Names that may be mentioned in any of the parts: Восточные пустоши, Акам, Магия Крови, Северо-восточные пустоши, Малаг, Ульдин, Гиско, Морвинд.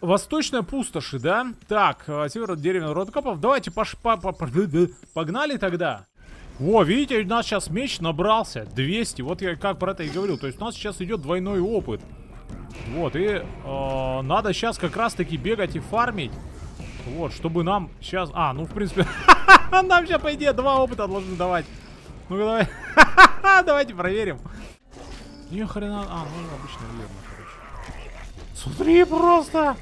Восточные пустоши, да? Так, север от деревни родокопов. Давайте погнали тогда. О, видите, у нас сейчас меч набрался 200, вот я как про это и говорю. То есть у нас сейчас идет двойной опыт. Вот, и надо сейчас как раз таки бегать и фармить. Вот, чтобы нам сейчас... А, ну в принципе, нам сейчас по идее 2 опыта должны давать. Ну-ка давай, давайте проверим. Ни хрена... А, ну обычно верно, короче. Смотри просто!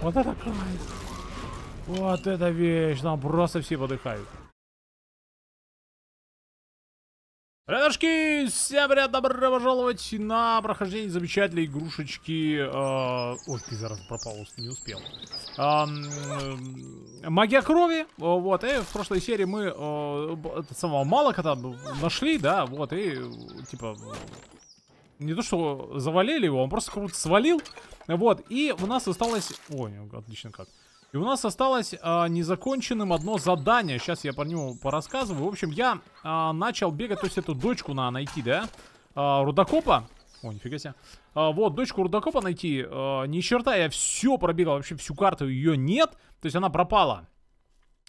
Вот это кайф! Вот эта вещь, нам просто все подыхают. Ребятушки, всем привет, добро пожаловать на прохождение замечательной игрушечки. Ой, ты зараз пропал, не успел. Магия крови. Вот, и в прошлой серии мы самого Малака там нашли, да, вот, и типа... Не то, что завалили его, он просто круто свалил. Вот, и у нас осталось... Ой, отлично как. И у нас осталось незаконченным одно задание. Сейчас я про него порассказываю. В общем, я начал бегать. То есть эту дочку надо найти, да? Рудокопа. О, нифига себе. Вот, дочку рудокопа найти. Ни черта, я все пробегал. Вообще всю карту ее нет. То есть она пропала.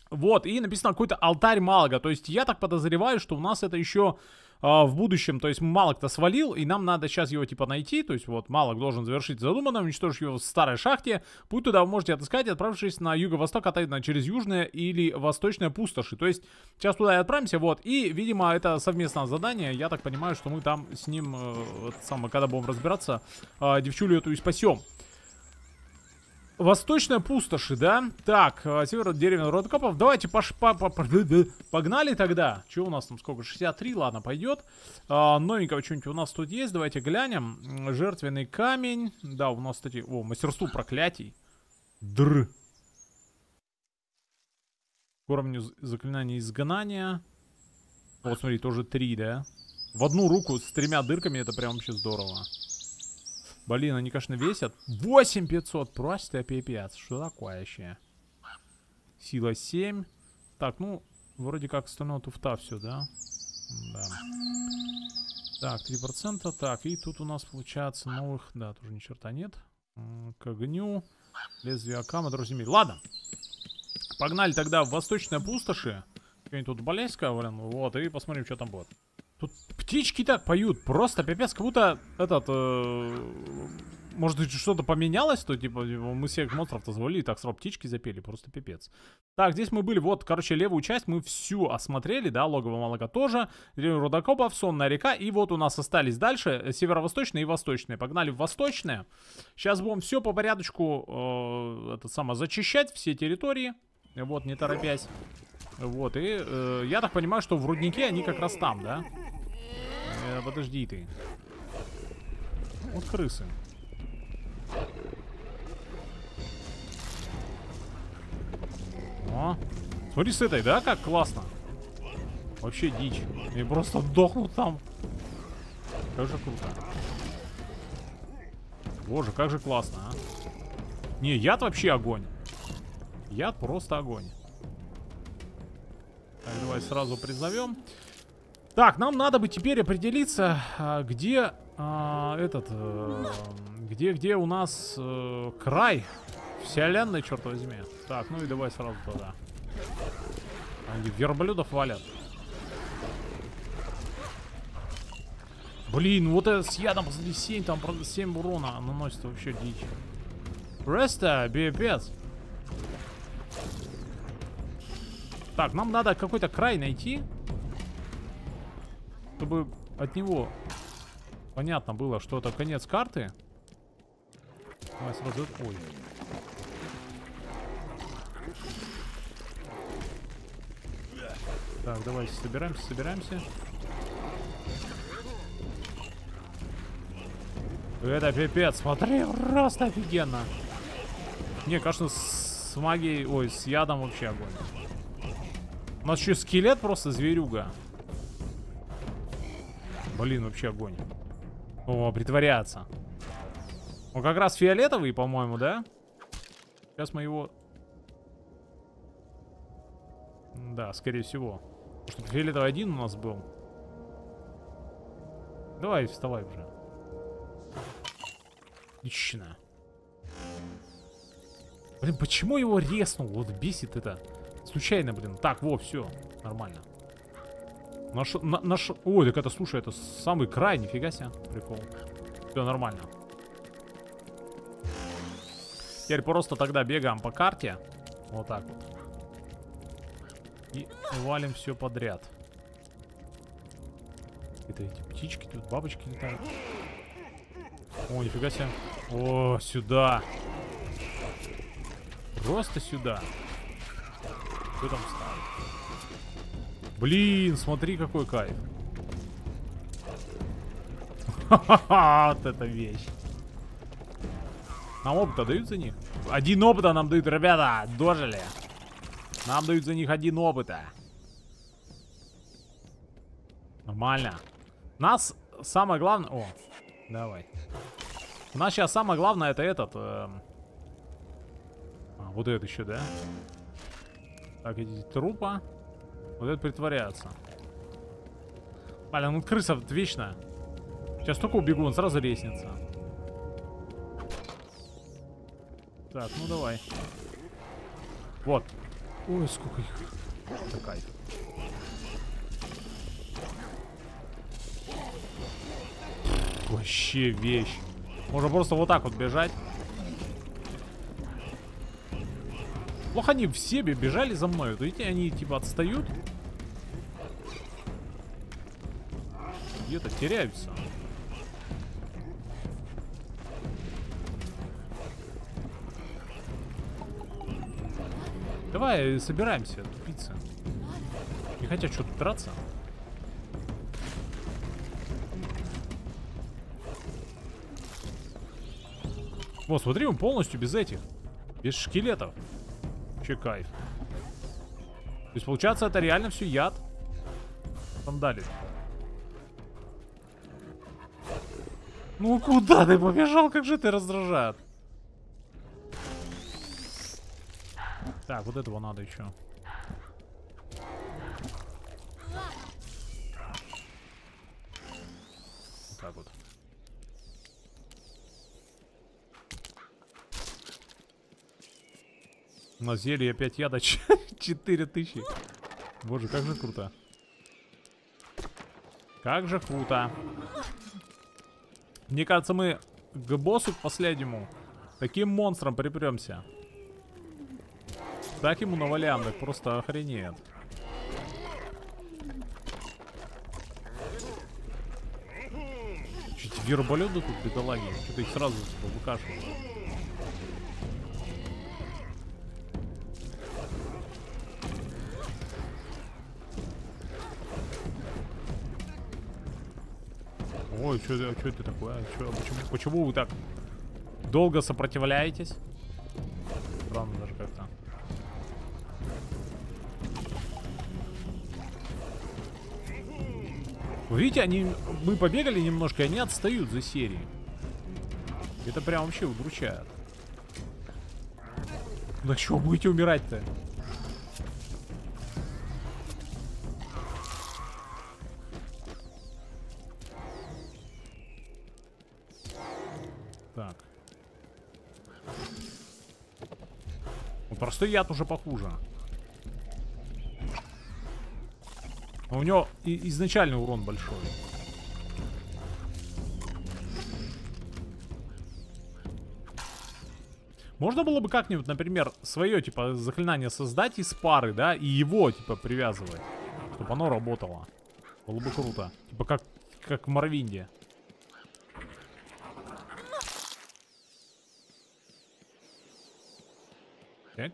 Вот, и написано какой-то алтарь Малага. То есть я так подозреваю, что у нас это еще в будущем. То есть Малаг-то свалил, и нам надо сейчас его типа найти. То есть вот Малаг должен завершить задуманное, уничтожить его в старой шахте. Путь туда вы можете отыскать, отправившись на юго-восток, отойдя через южные или восточные пустоши. То есть сейчас туда и отправимся, вот. И, видимо, это совместное задание. Я так понимаю, что мы там с ним, когда будем разбираться, девчулю эту и спасем. Восточные пустоши, да? Так, север от деревни родокопов. Давайте погнали тогда. Чего у нас там сколько? 63, ладно, пойдет. Новенького что-нибудь у нас тут есть. Давайте глянем. Жертвенный камень. Да, у нас, кстати... О, мастерству проклятий. Др. К уровню заклинания изгнания. Вот, смотри, тоже 3, да? В одну руку с 3 дырками. Это прям вообще здорово. Блин, они, конечно, весят. 8500, просто пипец. Что такое вообще? Сила 7. Так, ну, вроде как остальное туфта все, да? Да. Так, 3%. Так, и тут у нас получается новых... Да, тоже ни черта нет. К огню. Лезвие Акама, друзья. Ладно. Погнали тогда в восточные пустоши. Какая-нибудь тут болельская, блин. Вот, и посмотрим, что там будет. Тут птички так поют, просто пипец, как будто этот, может быть, что-то поменялось, то типа мы всех монстров-то завалили, так сразу птички запели, просто пипец. Так, здесь мы были, вот, короче, левую часть мы всю осмотрели, да, логово Малага тоже, деревня рудокопов, сонная река, и вот у нас остались дальше северо-восточные и восточные. Погнали в восточные, сейчас будем все по порядочку, зачищать все территории, вот, не торопясь. Вот, и я так понимаю, что в руднике они как раз там, да? Подожди ты. Вот крысы. О, смотри с этой, да? Как классно. Вообще дичь. И просто дохнут там. Как же круто. Боже, как же классно, а. Не, яд вообще огонь. Яд просто огонь. Так, давай сразу призовем. Так, нам надо бы теперь определиться, где где у нас край вселенной, черт возьми. Так, ну и давай сразу туда. Они верблюдов валят. Блин, вот это с ядом, посмотри, 7, там 7 урона наносит, вообще дичь. Просто пипец. Так, нам надо какой-то край найти, чтобы от него понятно было, что это конец карты. Давай сразу... Ой. Так, давайте собираемся. Это пипец, смотри, просто офигенно. Мне кажется, с магией, ой, с ядом вообще огонь. У нас еще скелет просто зверюга. Блин, вообще огонь. О, притворяться. Он как раз фиолетовый, по-моему, да? Сейчас мы его... Да, скорее всего. Потому что фиолетовый 1 у нас был. Давай, вставай уже. Отлично. Блин, почему его резнул? Вот бесит это. Случайно, блин. Так, во, все. Нормально. Наш... Ой, так это, слушай, это самый край, нифига себе. Прикол. Все нормально. Теперь просто тогда бегаем по карте. Вот так вот. И валим все подряд. Это эти птички тут, бабочки летают. О, нифига себе. О, сюда. Просто сюда. Кто там ставит? Блин, смотри, какой кайф. Ха-ха-ха, вот эта вещь. Нам опыта дают за них? Один опыта нам дают, ребята, дожили. Нам дают за них один опыта. Нормально. Нас самое главное... О, давай. У нас сейчас самое главное это этот... А, вот это еще, да? Так, эти трупа. Вот это притворяется. Блин, ну крыса вечно. Сейчас только убегу, он сразу лестница. Так, ну давай. Вот. Ой, сколько их. Это кайф. Вообще вещь. Можно просто вот так вот бежать. Плохо они в себе бежали за мной. Видите, они типа отстают. Где-то теряются. Давай собираемся, тупица. Не хотят что-то драться. Вот, смотри, он полностью без этих. Без шкелетов. Че кайф. То есть, получается, это реально все яд. Сандали. Ну куда ты побежал? Как же ты раздражает. Так, вот этого надо еще. Вот так вот. На зелье опять яда 4000. Боже, как же круто. Как же круто. Мне кажется, мы к боссу к последнему таким монстром припремся. Так ему навалям, так просто охренеет. Чуть верболеты тут, бедолаги. Что-то их сразу выкашивают. Ой, что это такое? Чё, почему вы так долго сопротивляетесь? Странно даже как-то. Вы видите, мы побегали немножко, и они отстают за серии. Это прям вообще удручает. На чё будете умирать-то? Так. Ну, простой яд уже похуже. Но у него изначальный урон большой. Можно было бы как-нибудь, например, свое, типа, заклинание создать из пары, да, и его, типа, привязывать. Чтобы оно работало. Было бы круто. Типа как в Морвинде. Так.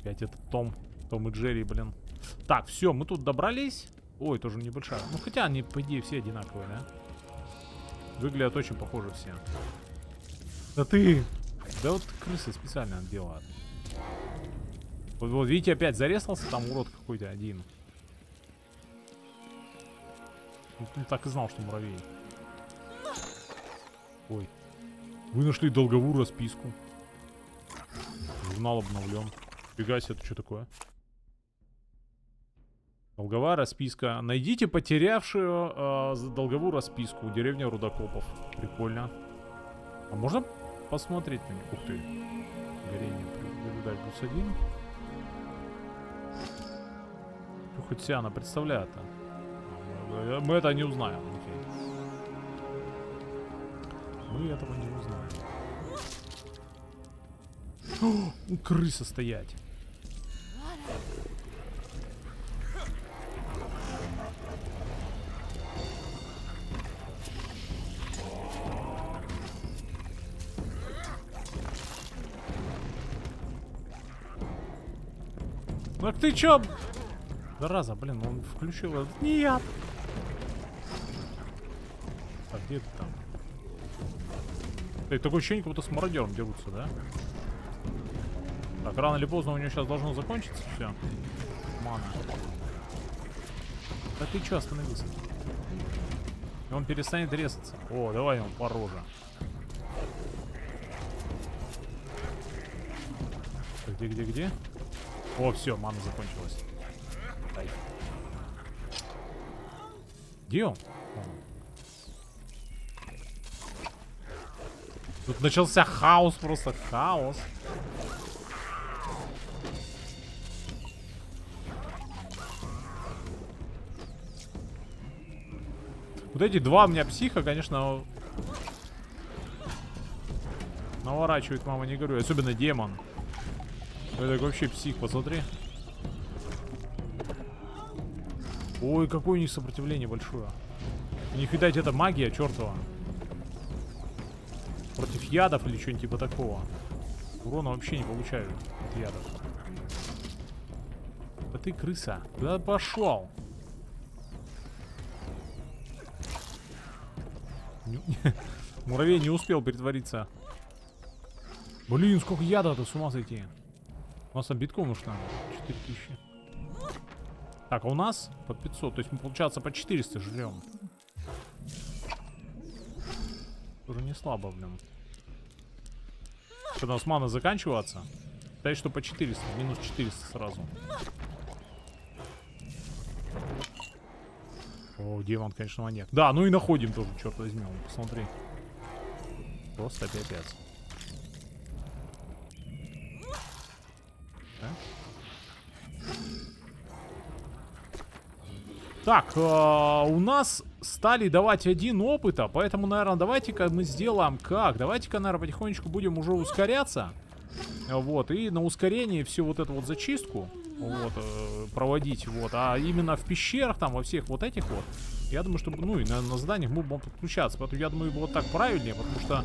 Опять это Том и Джерри, блин. Так, все, мы тут добрались. Ой, тоже небольшая. Ну хотя они, по идее, все одинаковые, да? Выглядят очень похожи все. Да ты! Да вот крысы специально делают. Вот видите, опять зарезался там урод какой-то один. Ну, так и знал, что муравей. Ой. Вы нашли долговую расписку. Журнал обновлен. Фига себе, это что такое? Долговая расписка. Найдите потерявшую долговую расписку. Деревня рудокопов. Прикольно. А можно посмотреть на них? Ух ты. Горение. Предупреждать плюс 1. Что хоть себя она представляет-то? Мы это не узнаем. Окей. Мы этого не узнаем. О, у крысы стоять. Так ты чё? Зараза, блин, он включил этот. Нет! А где ты там? Эй, такое ощущение, как будто с мародером дерутся, да? Так, рано или поздно у него сейчас должно закончиться все. Мана. Да ты чё остановился? И он перестанет резаться. О, давай ему по роже. Где? О, все, мана закончилась. Дай. Где он? Тут начался хаос, просто хаос. Вот эти два у меня психа, конечно, наворачивает, мама, не горюй. Особенно демон. Это вообще псих, посмотри. Ой, какое у них сопротивление большое. У них, видать, это магия чертова. Против ядов или что-нибудь типа такого. Урона вообще не получают от ядов. Да ты крыса. Да пошел. Муравей не успел притвориться. Блин, сколько яда-то, с ума сойти. У нас там битком уж надо. 4000. Так, а у нас по 500. То есть мы, получается, по 400 жрем. Уже не слабо, блин. Что, у нас мана заканчиваться? Считай, что по 400. Минус 400 сразу. О, демон, конечно, маньяк. Да, ну и находим тоже, черт возьми. Посмотри. Просто опять. Так, у нас стали давать 1 опыта, поэтому, наверное, давайте-ка мы сделаем как? Давайте-ка, наверное, потихонечку будем уже ускоряться. Вот, и на ускорении всю вот эту вот зачистку вот, проводить, вот. А именно в пещерах там, во всех вот этих вот, я думаю, что, ну и на заданиях мы будем подключаться. Поэтому, я думаю, вот так правильнее, потому что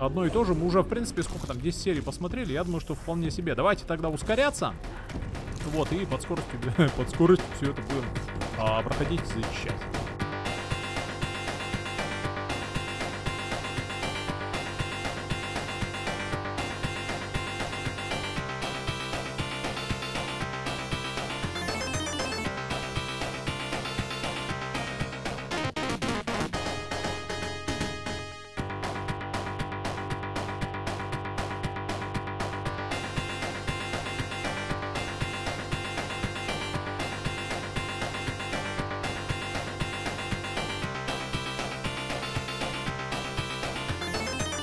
одно и то же мы уже, в принципе, сколько там, 10 серий посмотрели. Я думаю, что вполне себе. Давайте тогда ускоряться. Вот, и под скоростью все это будем проходить и зачищать.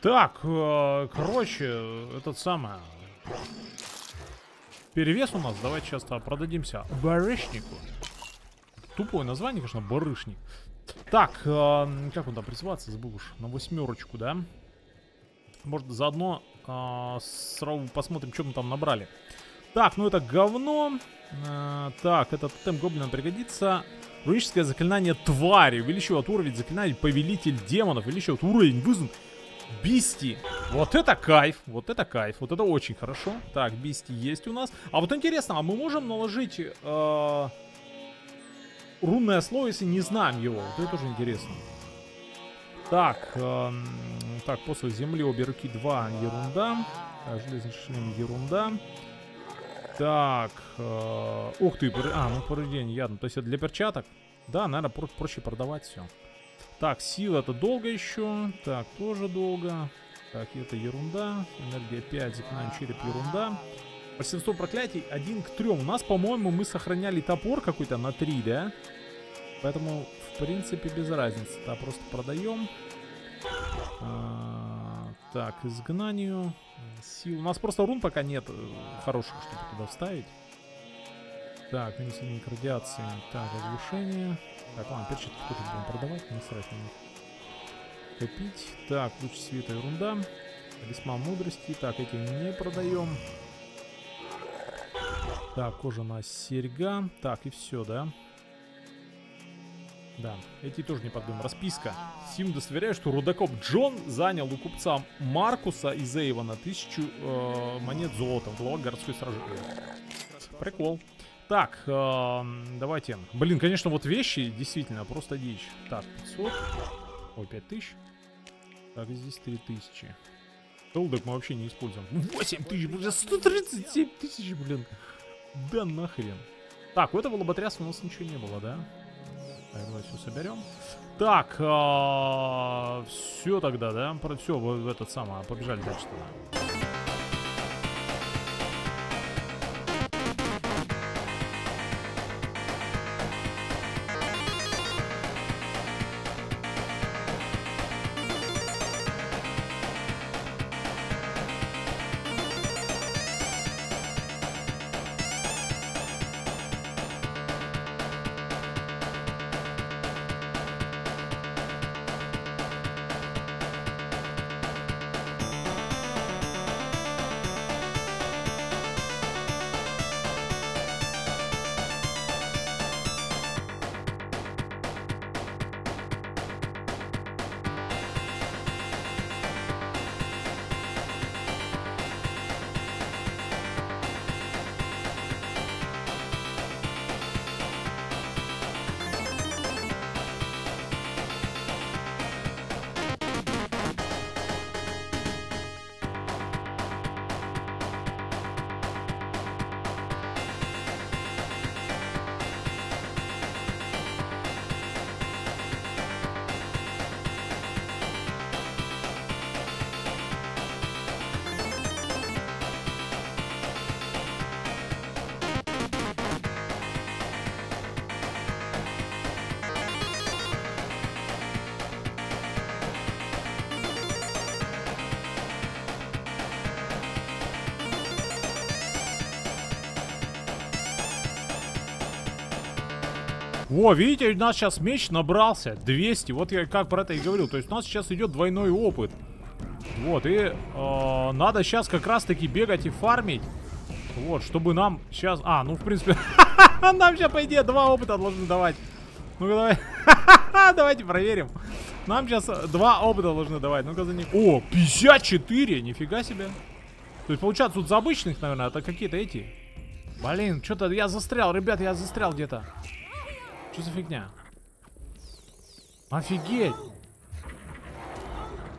Так, короче, этот самый перевес у нас. Давайте сейчас продадимся барышнику. Тупое название, конечно, барышник. Так, как он там призываться, забыл уж. На 8, да? Может, заодно сразу посмотрим, что мы там набрали. Так, ну это говно. Так, этот тем гоблина пригодится. Руническое заклинание твари. Увеличивает уровень заклинаний повелитель демонов. Увеличивает уровень вызов. Бисти. Вот это кайф. Вот это кайф. Вот это очень хорошо. Так, бисти есть у нас. А вот интересно, а мы можем наложить рунное слово, если не знаем его? Вот это тоже интересно. Так, так, после земли обе руки 2. Ерунда. Так, железный шлем. Ерунда. Так. Ух ты. Ну, порождение ядом. То есть это для перчаток? Да, наверное, проще продавать все. Так, сила это долго еще. Так, тоже долго. Так, это ерунда. Энергия 5, заклинание череп, ерунда. Большинство проклятий 1 к 3. У нас, по-моему, мы сохраняли топор какой-то на 3, да? Поэтому, в принципе, без разницы. Да, просто продаем. Так, изгнанию. Сил. У нас просто рун пока нет хороших, чтобы туда вставить. Так, минус 1 к радиации. Так, разрушение. Так, ладно, перчатки тоже будем продавать. Не срать на них. Копить. Так, луч света, ерунда. Талисман мудрости. Так, эти не продаем. Так, кожаная серьга. Так, и все, да? Да, эти тоже не подумаем. Расписка. Сим достоверяет, что рудокоп Джон занял у купца Маркуса из Эйвона 1000 монет золотом. Глава городской стражи. Прикол. Так, давайте. Блин, конечно, вот вещи действительно просто дичь. Так, 500. Ой, 5000. Так, здесь 3000. Толдок мы вообще не используем. 8000, блин, 137 000, блин. Да нахрен. Так, у этого лоботряса у нас ничего не было, да? Давай все соберем. Так, все тогда, да? Все, в этот самый, побежали дальше. Во, видите, у нас сейчас меч набрался 200, вот я как про это и говорил. То есть у нас сейчас идет двойной опыт. Вот, и надо сейчас как раз таки бегать и фармить. Вот, чтобы нам сейчас... А, ну в принципе, нам сейчас по идее 2 опыта должны давать. Ну-ка давай, давайте проверим. Нам сейчас 2 опыта должны давать, ну-ка за них. О, 54, нифига себе. То есть получается тут за обычных, наверное, это какие-то эти. Блин, что-то я застрял, ребят, я застрял где-то. Что за фигня? Офигеть!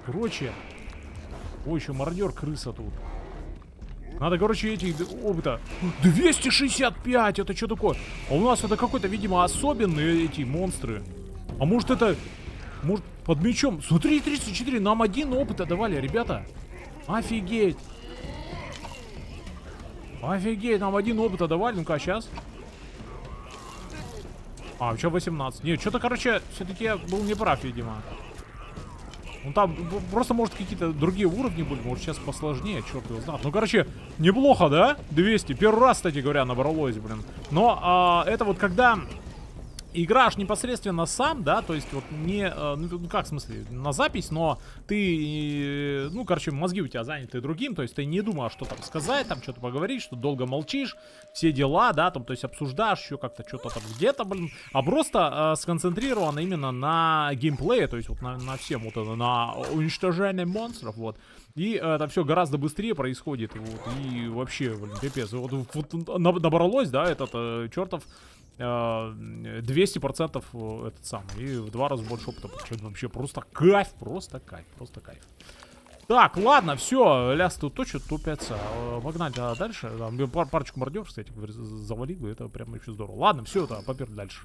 Короче. Ой, еще мародер крыса тут. Надо, короче, эти опыта. 265! Это что такое? А у нас это какой-то, видимо, особенные эти монстры. А может это... Может под мечом... Смотри, 34! Нам 1 опыта давали, ребята. Офигеть! Офигеть! Нам 1 опыта давали. Ну-ка, сейчас... А, вообще 18. Нет, что-то, короче, все-таки я был неправ, видимо. Ну там просто, может, какие-то другие уровни были. Может, сейчас посложнее, черт его знает. Ну, короче, неплохо, да? 200. Первый раз, кстати говоря, набралось, блин. Но это вот когда играешь непосредственно сам, да? То есть вот не... ну, как, в смысле, на запись, но ты... Ну, короче, мозги у тебя заняты другим. То есть ты не думаешь, что там сказать, там что-то поговорить, что долго молчишь. Все дела, да, там, то есть обсуждаешь еще как-то что-то там где-то, блин, а просто сконцентрировано именно на геймплее, то есть вот на всем, вот на уничтожении монстров, вот. И это все гораздо быстрее происходит, вот, и вообще, блин, пипец. Вот набралось, да, этот чертов 200% этот самый, и в 2 раза больше опыта. Что-то вообще просто кайф, просто кайф, просто кайф. Так, ладно, все, ляс тут точит, тупятся. Погнали дальше. Парочку мордёв, кстати, завалил, это прям еще здорово. Ладно, все, это, поперли дальше.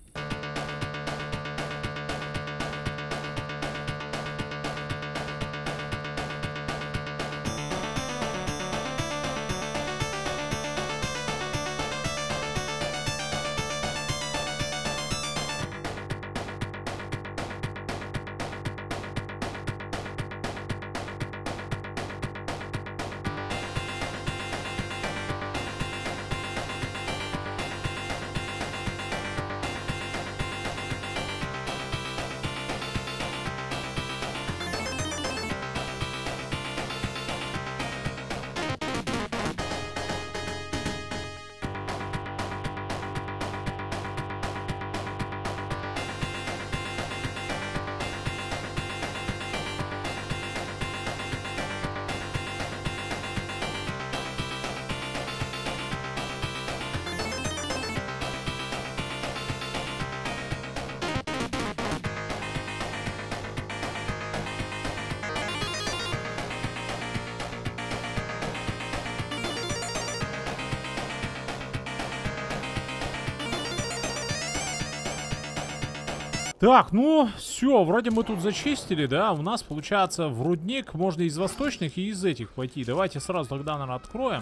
Так, ну, все, вроде мы тут зачистили, да? У нас, получается, в рудник можно из восточных и из этих пойти. Давайте сразу тогда, наверное, откроем.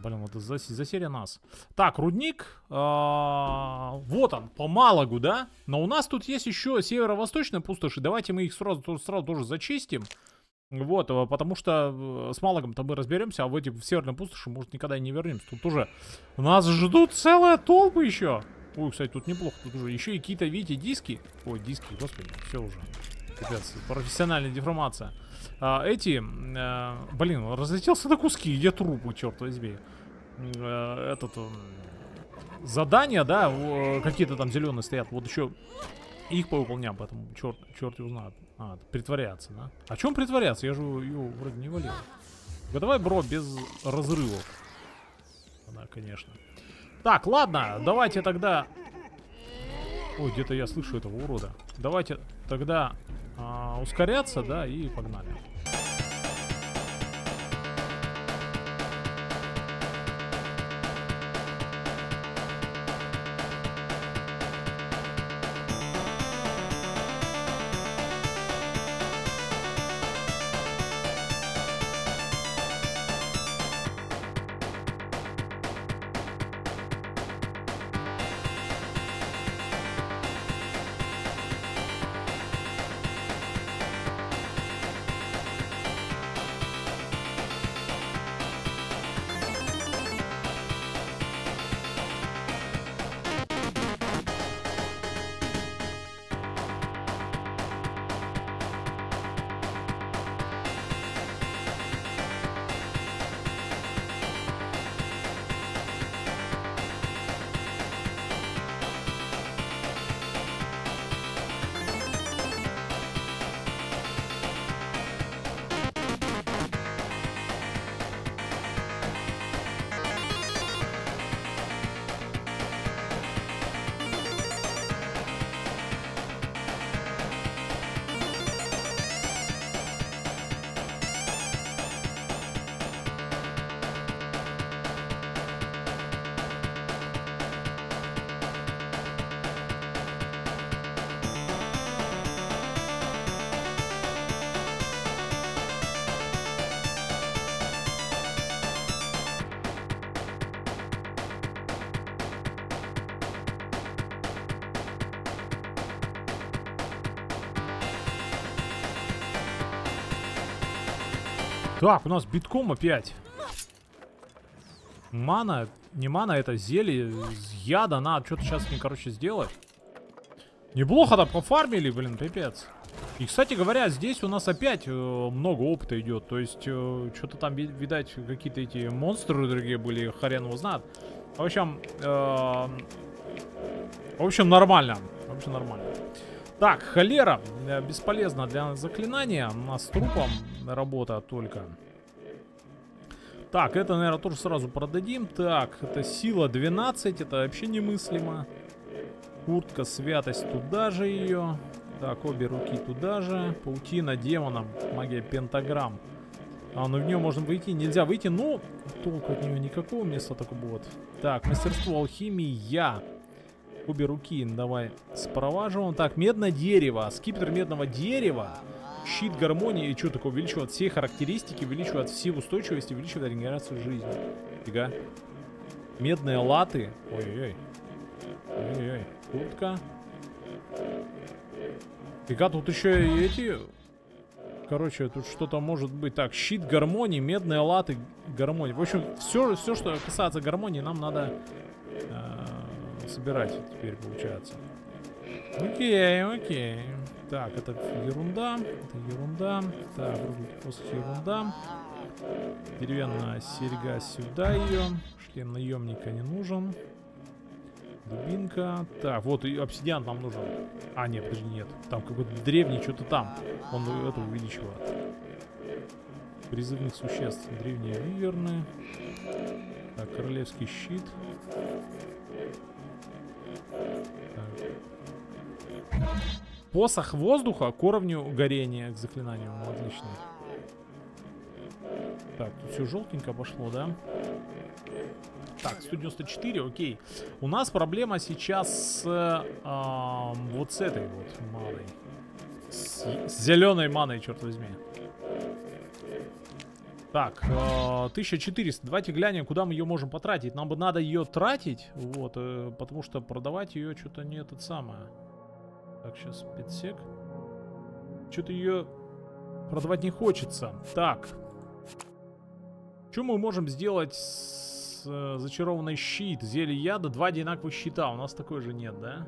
Блин, это засели нас. Так, рудник. Вот он, по Малагу, да? Но у нас тут есть еще северо-восточные пустоши. Давайте мы их сразу тоже зачистим. Вот, потому что с Малагом-то мы разберемся, а в эти в северные пустоши, может, никогда и не вернемся. Тут уже нас ждут целые толпы еще. Ой, кстати, тут неплохо, тут уже еще и какие-то, видите, диски. Ой, диски, господи, все уже. Капец, профессиональная деформация. Блин, он разлетелся на куски, где трупы, черт возьми. Задания, да, какие-то там зеленые стоят. Вот еще их повыполняем, поэтому черт его знает. А, притворяться, да? О чем притворяться? Я же ее вроде не валил. Давай, бро, без разрывов. Да, конечно. Так, ладно, давайте тогда... Ой, где-то я слышу этого урода. Давайте тогда ускоряться, да, и погнали. Так, у нас битком опять. Мана, не мана, это зелье, яда, надо что-то сейчас мне, короче, сделать. Неплохо-то пофармили, блин, пипец. И, кстати говоря, здесь у нас опять много опыта идет, то есть, что-то там, видать, какие-то эти монстры другие были, хрен его знает. В общем, нормально, нормально. Так, холера бесполезна для заклинания. У нас с трупом работа только. Так, это, наверное, тоже сразу продадим. Так, это сила 12. Это вообще немыслимо. Куртка, святость, туда же ее. Так, обе руки туда же. Паутина демона, магия пентаграмм. А, ну в нее можно выйти. Нельзя выйти, но толку от нее никакого места так будет. Так, мастерство алхимии я. Обе руки, давай, спроваживаем. Так, медное дерево, скипетр медного дерева, щит гармонии. И что такое? Увеличивает все характеристики, увеличивает все устойчивости, увеличивает регенерацию жизни. Фига. Медные латы. Ой-ой-ой. Ой-ой-ой. Куртка. Фига, тут еще и эти... Короче, тут что-то может быть. Так, щит гармонии, медные латы, гармонии. В общем, все, что касается гармонии, нам надо... собирать теперь получается. Окей. Так, это ерунда. Это ерунда. Так, просто ерунда. Деревянная серьга, сюда ее. Шлем наемника не нужен. Дубинка. Так, вот и обсидиан нам нужен. А, нет, подожди, нет. Там какой-то древний, что-то там. Он это увеличивает. Призывных существ. Древние виверны. Так, королевский щит. Посох воздуха к уровню горения, к заклинанию. Отлично. Так, тут все желтенько пошло, да? Так, 194, окей. У нас проблема сейчас вот с этой вот маной. С зеленой маной, черт возьми. Так, 1400. Давайте глянем, куда мы ее можем потратить. Нам бы надо ее тратить, вот, потому что продавать ее что-то не это самое. Так, сейчас 5 сек. Что-то ее продавать не хочется. Так. Что мы можем сделать с зачарованный щит? Зелье яда, 2 одинаковых щита. У нас такой же нет, да?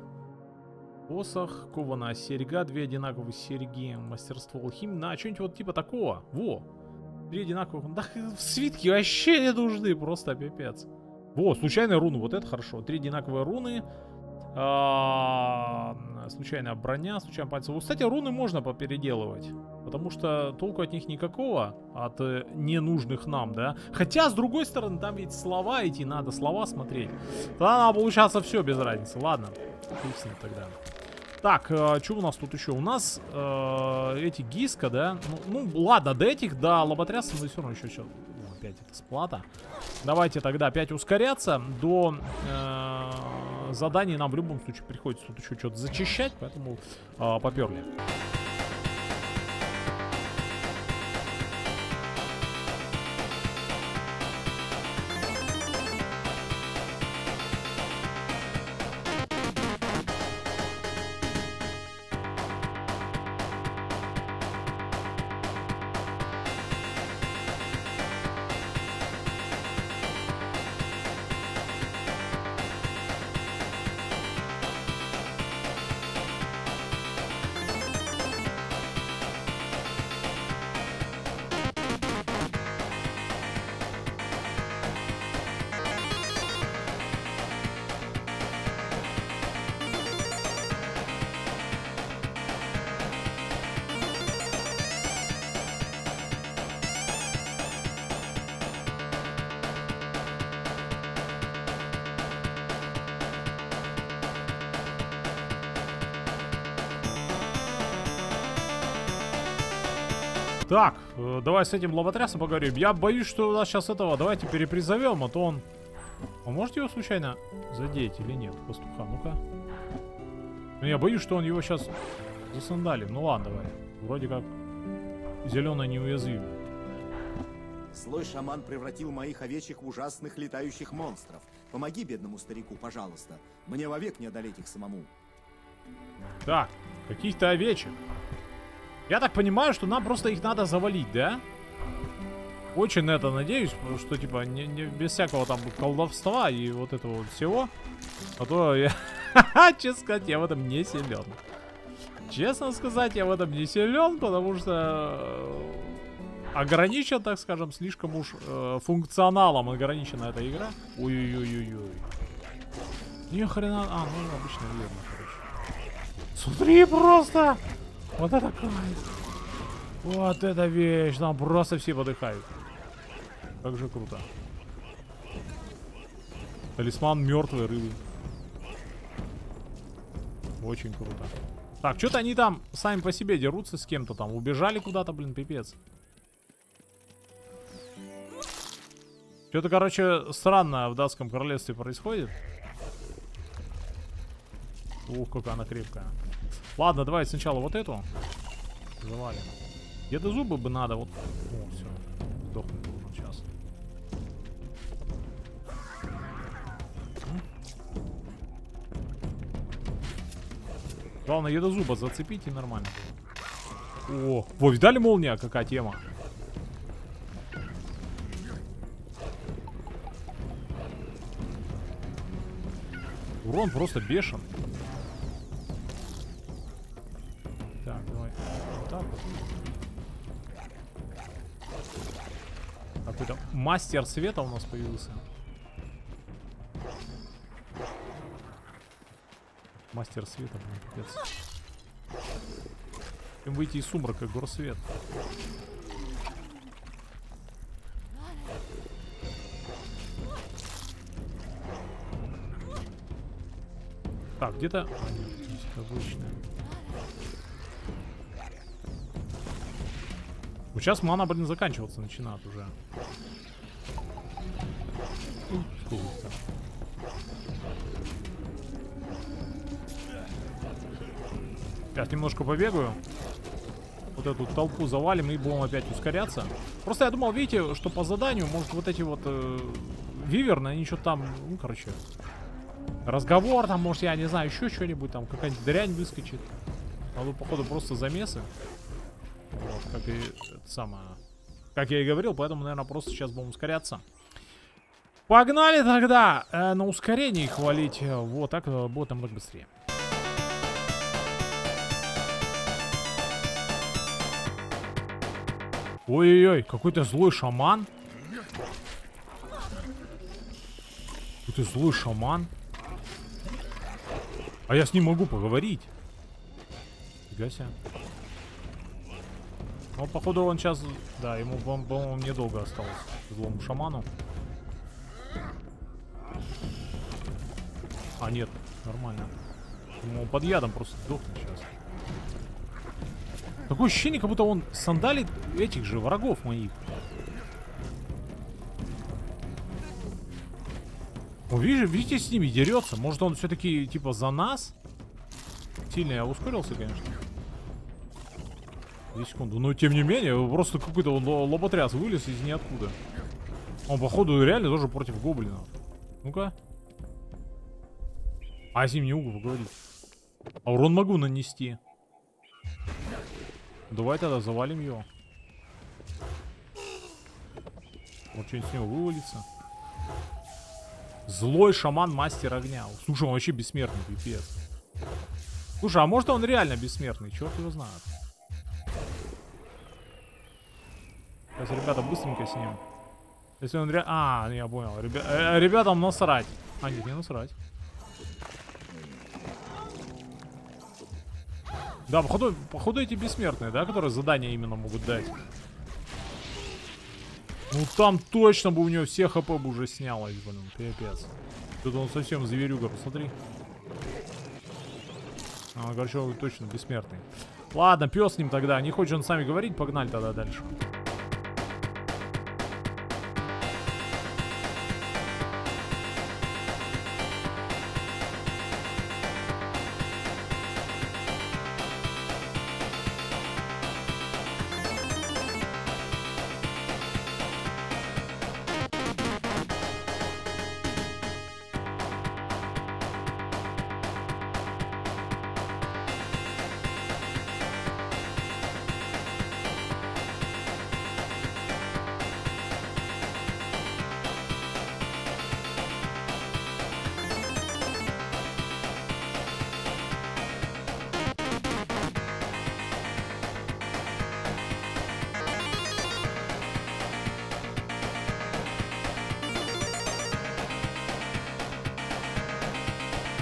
Посох, кованая серьга, 2 одинаковые серьги, мастерство алхим. На, что-нибудь вот типа такого. Во! 3 одинаковых. Да, свитки вообще не нужны, просто пипец. Во, случайные руны, вот это хорошо. 3 одинаковые руны. Случайная броня, случайно пальцев. Кстати, руны можно попеределывать, потому что толку от них никакого, от ненужных нам, да. Хотя, с другой стороны, там ведь слова идти надо, слова смотреть. Тогда надо получаться все без разницы. Ладно, отлично тогда. Так, что у нас тут еще? У нас эти Гиско, да? Ну, ладно, до этих, до лоботрясов, но все равно еще все. Опять это сплата. Давайте тогда опять ускоряться. До заданий нам в любом случае приходится тут еще что-то зачищать, поэтому поперли. Так, давай с этим лоботрясом поговорим. Я боюсь, что у нас сейчас этого... Давайте перепризовем, а то он... Вы можете его случайно задеть или нет? Пастуха, ну-ка. Я боюсь, что он его сейчас засандалим. Ну ладно, давай. Вроде как зеленый неуязвим. Злой шаман превратил моих овечек в ужасных летающих монстров. Помоги бедному старику, пожалуйста. Мне вовек не одолеть их самому. Так, каких-то овечек. Я так понимаю, что нам просто их надо завалить, да? Очень на это надеюсь, потому что, типа, не без всякого там колдовства и вот этого вот всего. А то я... Честно сказать, я в этом не силен. Честно сказать, я в этом не силен, потому что... Ограничен, так скажем, слишком уж функционалом ограничена эта игра. Ой-ой-ой-ой-ой. Ни хрена... А, ну, обычно верно, короче. Смотри просто! Вот это кайф. Вот эта вещь. Там просто все подыхают. Как же круто. Талисман мертвой рыбы. Очень круто. Так, что-то они там сами по себе дерутся с кем-то там. Убежали куда-то, блин, пипец. Что-то, короче, странно в Датском королевстве происходит. Ух, какая она крепкая. Ладно, давай сначала вот эту завалим. Где-то зубы бы надо. Вот. О, все. Сдохнуть должен сейчас. Главное, еду зуба зацепить и нормально. О, во, видали молния? Какая тема. Урон просто бешен. Какой-то мастер света у нас появился. Мастер света, блин, капец. Им выйти из сумрака, горсвет. Так, где-то... Обычно. Сейчас мана, блин, заканчиваться начинает уже. Сейчас немножко побегаю. Вот эту толпу завалим и будем опять ускоряться. Просто я думал, видите, что по заданию, может, вот эти вот виверны, они что-то там, ну, короче, разговор там, может, я не знаю, еще что-нибудь там, какая-нибудь дрянь выскочит. А тут, походу, просто замесы. Вот, как и это самое. Как я и говорил, поэтому, наверное, просто сейчас будем ускоряться. Погнали тогда! На ускорении хвалить. Вот так будет намного быстрее. Ой-ой-ой, какой-то злой шаман. Какой-то злой шаман. А я с ним могу поговорить. Фига себе. Ну, походу, он сейчас... Да, ему, по-моему, недолго осталось. Злому шаману. А, нет, нормально. Ему под ядом просто сдохнет сейчас. Такое ощущение, как будто он сандалит этих же врагов моих. О, видите, с ними дерется. Может, он все-таки, типа, за нас? Сильно я ускорился, конечно. 10 секунд. Но, тем не менее, просто какой-то он лоботряс вылез из ниоткуда. Он, походу, реально тоже против гоблинов. Ну-ка. А зимний угол поговорить. А урон могу нанести. Давай тогда завалим его. Вот что-нибудь с него вывалится. Злой шаман мастер огня. Слушай, он вообще бессмертный, пипец. Слушай, а может он реально бессмертный? Черт его знает. Сейчас, ребята, быстренько с ним. Если он реально... А, я понял. Ребятам насрать. А, нет, не насрать. Да, походу эти бессмертные, да, которые задания именно могут дать. Ну там точно бы у него все хп бы уже снялось, блин, пипец. Тут он совсем зверюга, посмотри. А, короче, он точно бессмертный. Ладно, пес с ним тогда, не хочет он с нами говорить, погнали тогда дальше.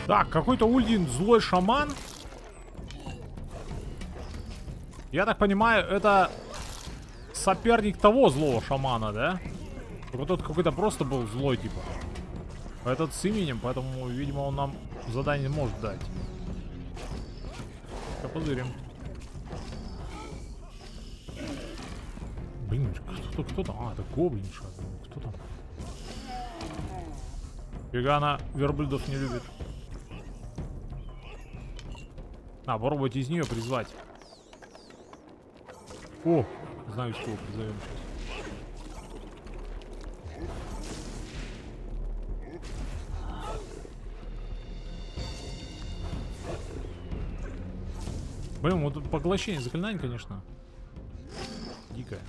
Так, какой-то Ульдин злой шаман. Я так понимаю, это соперник того злого шамана, да? Только тот какой-то просто был злой, типа. Этот с именем, поэтому, видимо, он нам задание может дать. Сейчас позырим. Блин, кто там? А, это гоблинша. Кто там? Фига она верблюдов не любит. А, попробуйте из нее призвать. О, знаю, что призовем сейчас. Блин, вот тут поглощение заклинаний, конечно. Дикое.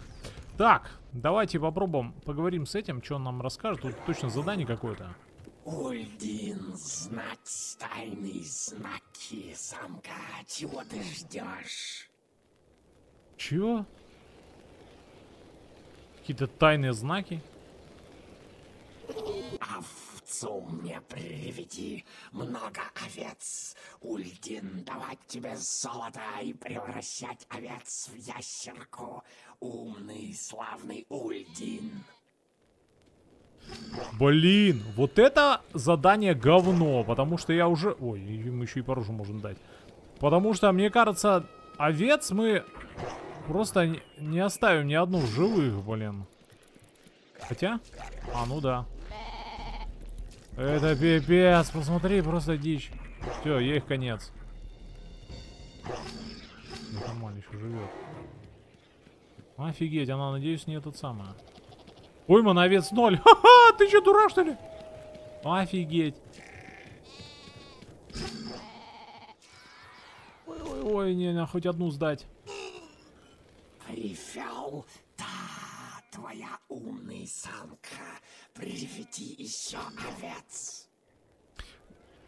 Так, давайте попробуем поговорим с этим, что он нам расскажет. Тут точно задание какое-то. Ульдин, знать тайные знаки замка. Чего ты ждешь? Чего? Какие-то тайные знаки? Овцу мне приведи. Много овец. Ульдин, давать тебе золото и превращать овец в ящерку. Умный, славный Ульдин. Блин, вот это задание говно, потому что я уже... Ой, мы еще и по рожу можем дать. Потому что, мне кажется, овец мы просто не оставим ни одну живых, блин. Хотя... А, ну да. Это пипец, посмотри, просто дичь. Все, ей конец. Нормально еще живет. Офигеть, она, надеюсь, не этот самый. Пойман овец 0. Ха-ха, ты что, дурак, что ли? Офигеть. Ой-ой-ой, не, на хоть одну сдать. Пришел, да, твоя умная самка. Приведи еще овец.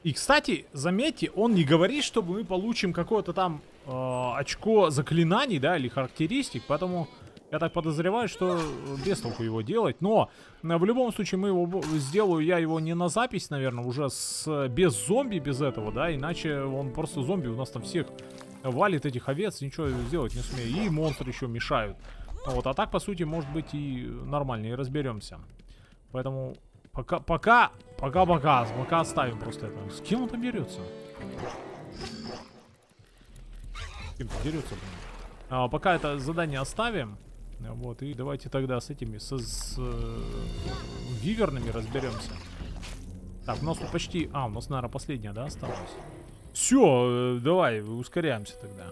И, кстати, заметьте, он не говорит, что мы получим какое-то там очко заклинаний, да, или характеристик, поэтому я так подозреваю, что без толку его делать. Но в любом случае мы его сделаю, я его не на запись, наверное, уже с, без зомби, без этого, да, иначе он просто зомби у нас там всех валит этих овец, ничего сделать не смею, и монстры еще мешают. Вот, а так, по сути, может быть и нормально, и разберемся. Поэтому пока оставим просто это. С кем он там дерется? С кем-то дерется, блин. Пока это задание оставим. Вот, и давайте тогда с этими, с вивернами разберемся. Так, у нас тут почти... А, у нас, наверное, последняя, да, осталась? Все, давай, ускоряемся тогда.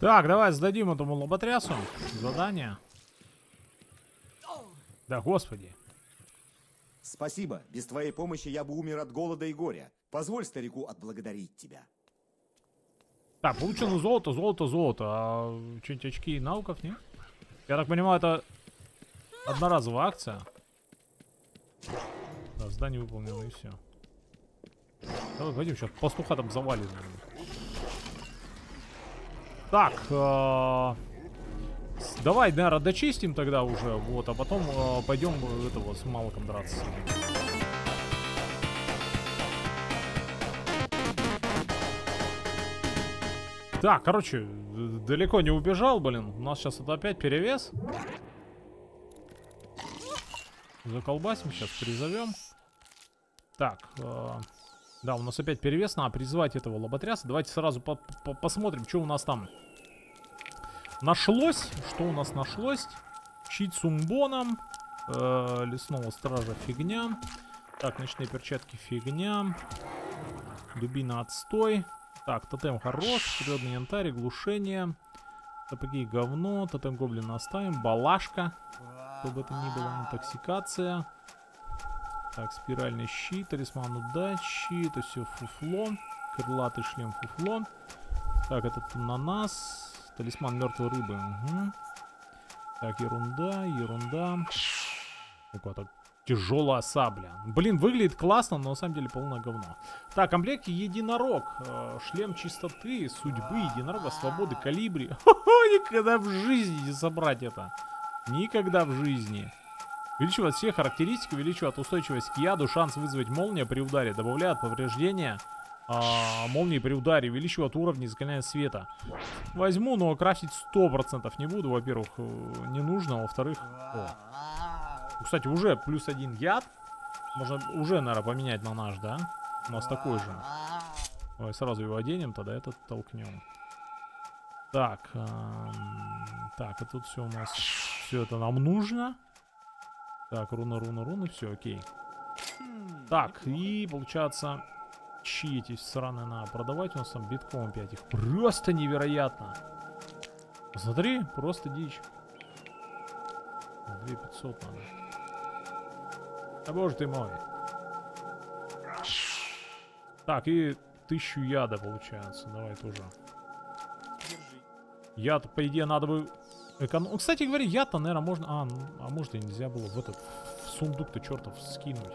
Так, давай сдадим этому лоботрясу задание. Да, господи. Спасибо. Без твоей помощи я бы умер от голода и горя. Позволь старику отблагодарить тебя. Так, получено золото, золото, золото. А что-нибудь очки навыков, нет? Я так понимаю, это одноразовая акция. Да, задание выполнено и все. Давай, пойдем, сейчас пастуха там завалит. Так, давай, наверное, дочистим тогда уже, вот, а потом пойдем этого с Малком драться. Так, короче, далеко не убежал, блин. У нас сейчас это опять перевес. Заколбасим, сейчас призовем. Так, да, у нас опять перевес, надо призвать этого лоботряса. Давайте сразу посмотрим, что у нас там нашлось. Что у нас нашлось? Щит с умбоном. Лесного стража фигня. Так, ночные перчатки фигня. Дубина отстой. Так, тотем хорош. Серьезный янтарь, глушение. Сапоги говно. Тотем гоблина оставим. Балашка. Что бы это ни было, интоксикация. Так, спиральный щит, талисман удачи, это все фуфло, крылатый шлем фуфло. Так, этот ананас, талисман мертвой рыбы. Угу. Так, ерунда, ерунда. Такая так тяжелая сабля. Блин, выглядит классно, но на самом деле полное говно. Так, комплект единорог, шлем чистоты, судьбы, единорога, свободы, калибри. Никогда в жизни не собрать это. Никогда в жизни. Увеличивает все характеристики, увеличивает устойчивость к яду, шанс вызвать молнию при ударе, добавляет повреждения молнии при ударе, увеличивает уровни заклинания света. Возьму, но крафтить 100% не буду, во-первых, не нужно, во-вторых... Кстати, уже плюс один яд, можно уже, наверное, поменять на наш, да? У нас такой же. Давай сразу его оденем, тогда этот толкнем. Так, так, а тут все у нас, все это нам нужно. Так, руна, руна, руна, все, окей. Так, и получается, чьи эти сраные надо продавать, у нас там битком опять их. Просто невероятно. Посмотри, просто дичь. 2500 надо. А боже ты мой. Так, и 1000 яда получается, давай тоже. Яд, по идее, надо бы... Кстати говоря, яд-то, наверное, можно... А, ну, а может и нельзя было в этот сундук-то чертов скинуть.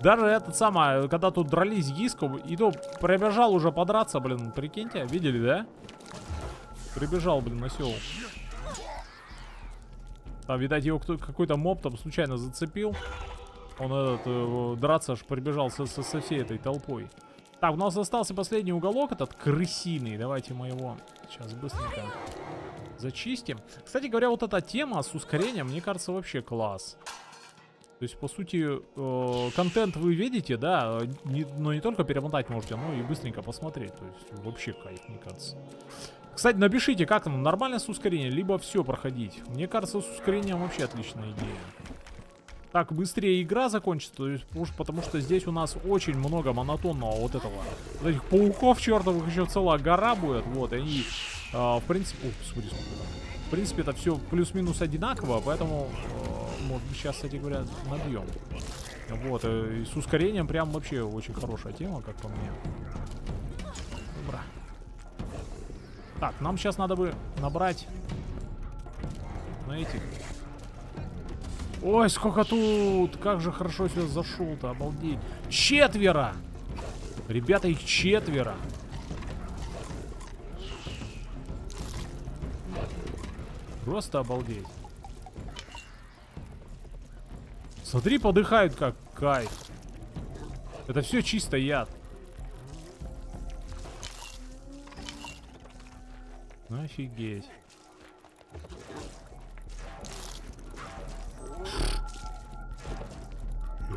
Даже этот самый, когда тут дрались Гиско, и то прибежал уже подраться, блин, прикиньте, видели, да? Прибежал, блин, осел. Там, видать, его какой-то моб там случайно зацепил. Он этот, драться аж прибежал со всей этой толпой. Так, у нас остался последний уголок, этот крысиный. Давайте мы его сейчас быстренько зачистим. Кстати говоря, вот эта тема с ускорением, мне кажется, вообще класс. То есть, по сути, контент вы видите, да, но не только перемотать можете, но и быстренько посмотреть. То есть, вообще кайф, мне кажется. Кстати, напишите, как там, нормально с ускорением, либо все проходить. Мне кажется, с ускорением вообще отличная идея. Так, быстрее игра закончится, то есть, потому что здесь у нас очень много монотонного вот этого. Вот этих пауков чертовых еще целая гора будет, вот, они, в принципе, в принципе, это все плюс-минус одинаково, поэтому... Может, сейчас, кстати говоря, набьем. Вот, и с ускорением прям вообще очень хорошая тема, как по мне. Добра. Так, нам сейчас надо бы набрать на этих. Ой, сколько тут! Как же хорошо сюда зашел-то, обалдеть. Четверо! Ребята, их четверо. Просто обалдеть. Смотри, подыхают как кайф. Это все чисто яд. Офигеть.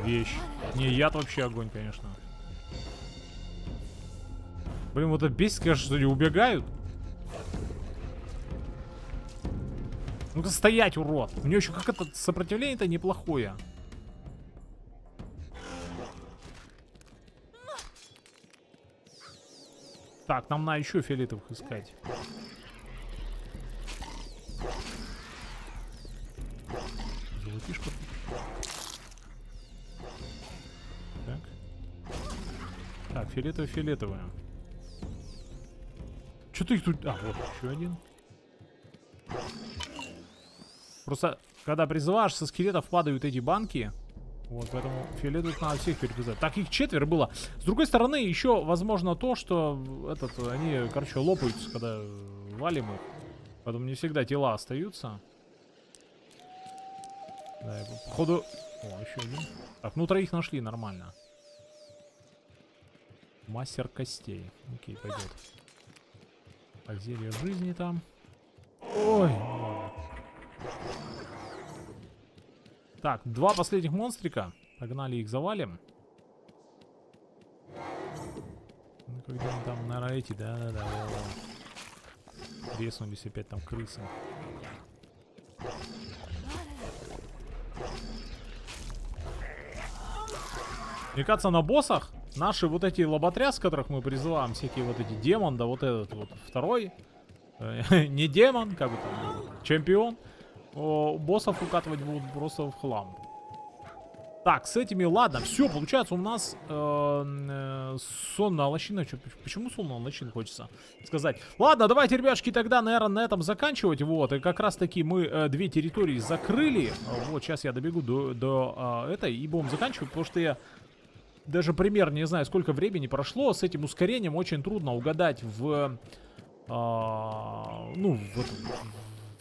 Вещь. Не, яд вообще огонь, конечно. Блин, вот это бесит, конечно, что они убегают. Ну-ка стоять, урод. У него еще как-то сопротивление-то неплохое. Так, нам надо еще фиолетовых искать. Золотишко. Так. Так, фиолетовые. Что-то их тут... А, вот еще один. Просто, когда призываешь, со скелетов падают эти банки. Вот, поэтому фиолетовых надо всех переписать. Так, их четверо было. С другой стороны, еще возможно то, что этот, они, короче, лопаются, когда валим их. Поэтому не всегда тела остаются. Да, походу... О, еще один. Так, ну троих нашли, нормально. Мастер костей. Окей, пойдет. Озерье жизни там. Ой. Так, два последних монстрика. Погнали их завалим. Ну, когда мы там на рейте, да. Треснулись опять там крысы. Мне кажется, на боссах наши вот эти лоботряс, которых мы призываем, всякие вот эти демон, да вот этот вот второй. Не демон, как бы там, чемпион. Боссов укатывать будут просто в хлам. Так, с этими, ладно, все, получается у нас сонная лощина. Почему сонная лощина, хочется сказать. Ладно, давайте, ребяшки, тогда, наверное, на этом заканчивать. Вот, и как раз таки мы две территории закрыли. Вот, сейчас я добегу до этой и будем заканчивать, потому что я даже примерно не знаю, сколько времени прошло. С этим ускорением очень трудно угадать в... ну, вот...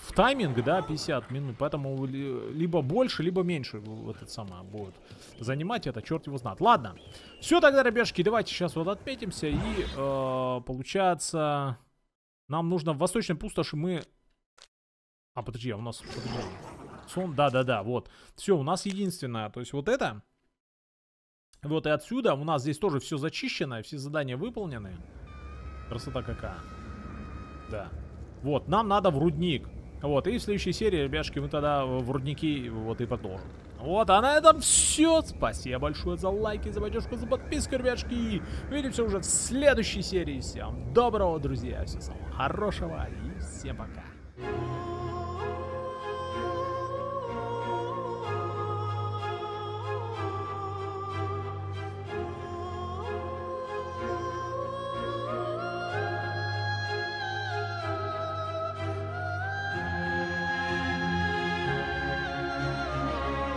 В тайминг, да, 50 минут, поэтому либо больше, либо меньше этот самый будет занимать, это черт его знает. Ладно, все тогда, ребяшки, давайте сейчас вот отметимся и, получается, нам нужно в восточной пустоши мы... А, подожди, у нас... Подожди. Сон, да, вот. Все, у нас единственное, то есть вот это. Вот и отсюда у нас здесь тоже все зачищено, все задания выполнены. Красота какая. Да. Вот, нам надо в рудник. Вот, и в следующей серии, ребяшки, мы тогда в рудники вот и продолжим. Вот, а на этом все. Спасибо большое за лайки, за поддержку, за подписку, ребяшки. Увидимся уже в следующей серии. Всем доброго, друзья. Всем самого хорошего и всем пока.